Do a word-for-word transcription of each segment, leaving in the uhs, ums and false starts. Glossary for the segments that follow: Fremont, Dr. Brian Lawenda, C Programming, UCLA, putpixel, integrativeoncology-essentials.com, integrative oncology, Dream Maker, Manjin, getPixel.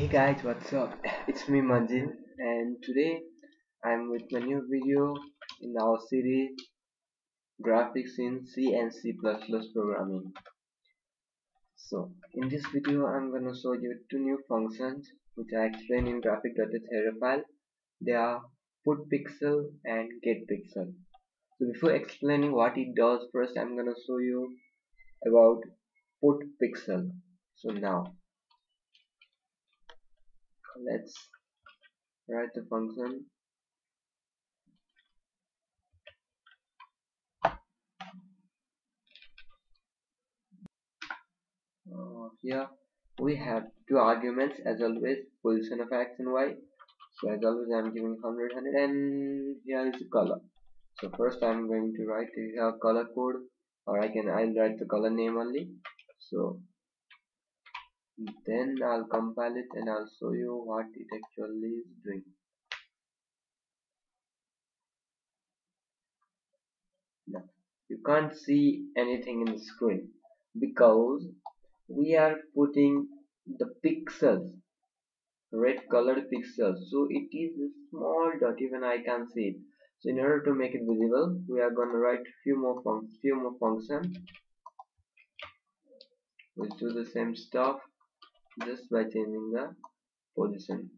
Hey guys, what's up? It's me Manjin, and today I'm with my new video in our series graphics in C and C plus plus programming. So in this video I'm gonna show you two new functions which I explained in graphic dot h header file. They are putPixel and getPixel. So before explaining what it does, first I'm gonna show you about putPixel. So now let's write the function. Uh, here we have two arguments as always, position of x and y. So as always I'm giving one hundred, one hundred, and here is the color. So first I'm going to write here color code, or I can I'll write the color name only. So then I'll compile it and I'll show you what it actually is doing. Now you can't see anything in the screen because we are putting the pixels, red colored pixels, so it is a small dot, even I can see it. So in order to make it visible, we are going to write few more func few more functions which do the same stuff, just by changing the position.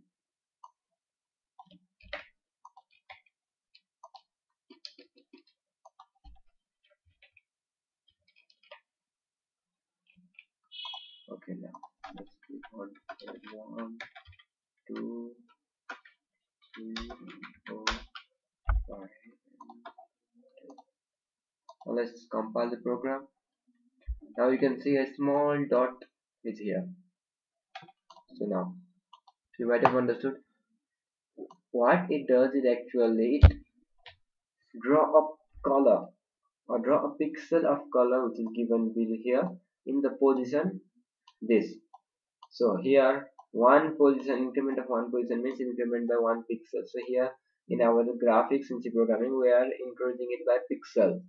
Okay, now let's click on one, two, three, four, five. Now let's compile the program. Now you can see a small dot is here. So now you might have understood what it does. It actually it draw a color or draw a pixel of color which is given here in the position this. So here one position, increment of one position means increment by one pixel. So here in our graphics in C programming we are increasing it by pixel.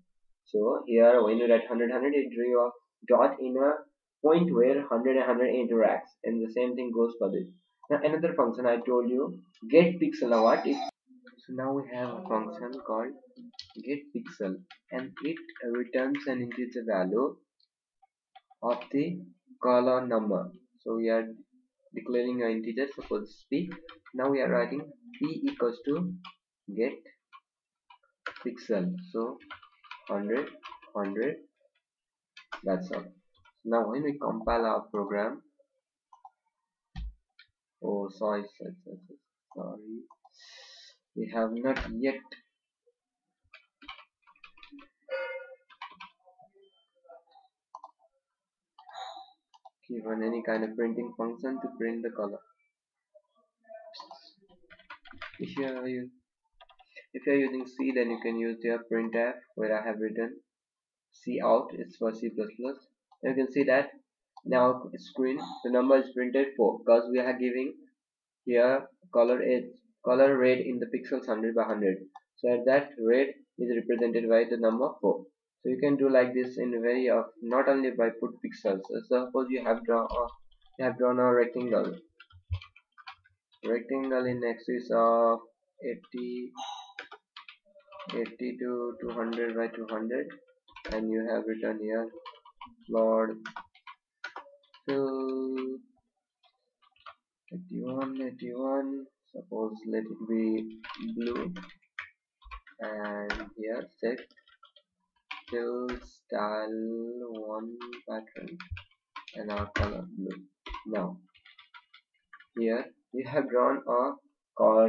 So here when you write one hundred, one hundred, it drew a dot in a point where one hundred and one hundred interacts, and the same thing goes for this. Now another function I told you, getPixel. Now what is, so now we have a function called getPixel, and it returns an integer value of the color number. So we are declaring an integer, suppose p. Now we are writing p equals to getPixel. So one hundred, one hundred, that's all. Now when we compile our program, oh sorry, sorry, sorry, sorry, we have not yet given any kind of printing function to print the color. If you are, if you are using C, then you can use your printf, where I have written C out, it's for C plus plus. You can see that now screen the number is printed four, because we are giving here color is color red in the pixels one hundred by one hundred. So at that red is represented by the number four. So you can do like this in very of not only by put pixels. So suppose you have drawn a, you have drawn a rectangle. Rectangle in axis of eighty, eighty to two hundred by two hundred, and you have written here Lord fill eighty-one, eighty-one. Suppose let it be blue, and here set fill style one pattern and our color blue. Now here you have drawn a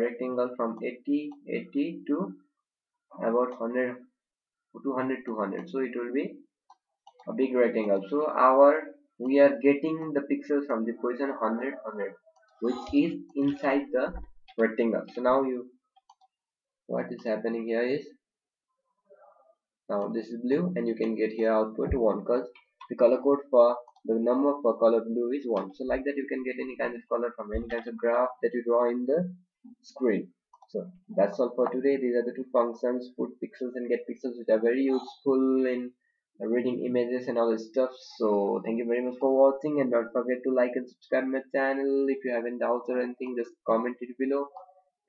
rectangle from eighty, eighty to about one hundred, two hundred, two hundred. So it will be a big rectangle. So our we are getting the pixels from the position one hundred, one hundred, which is inside the rectangle. So now you, what is happening here is, now this is blue, and you can get here output one, because the color code for the number for color blue is one. So like that you can get any kind of color from any kind of graph that you draw in the screen. So that's all for today. These are the two functions, putPixels and getPixels, which are very useful in reading images and all this stuff. So thank you very much for watching, and don't forget to like and subscribe my channel. If you have any doubts or anything, just comment it below,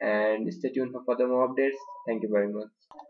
and stay tuned for further more updates. Thank you very much.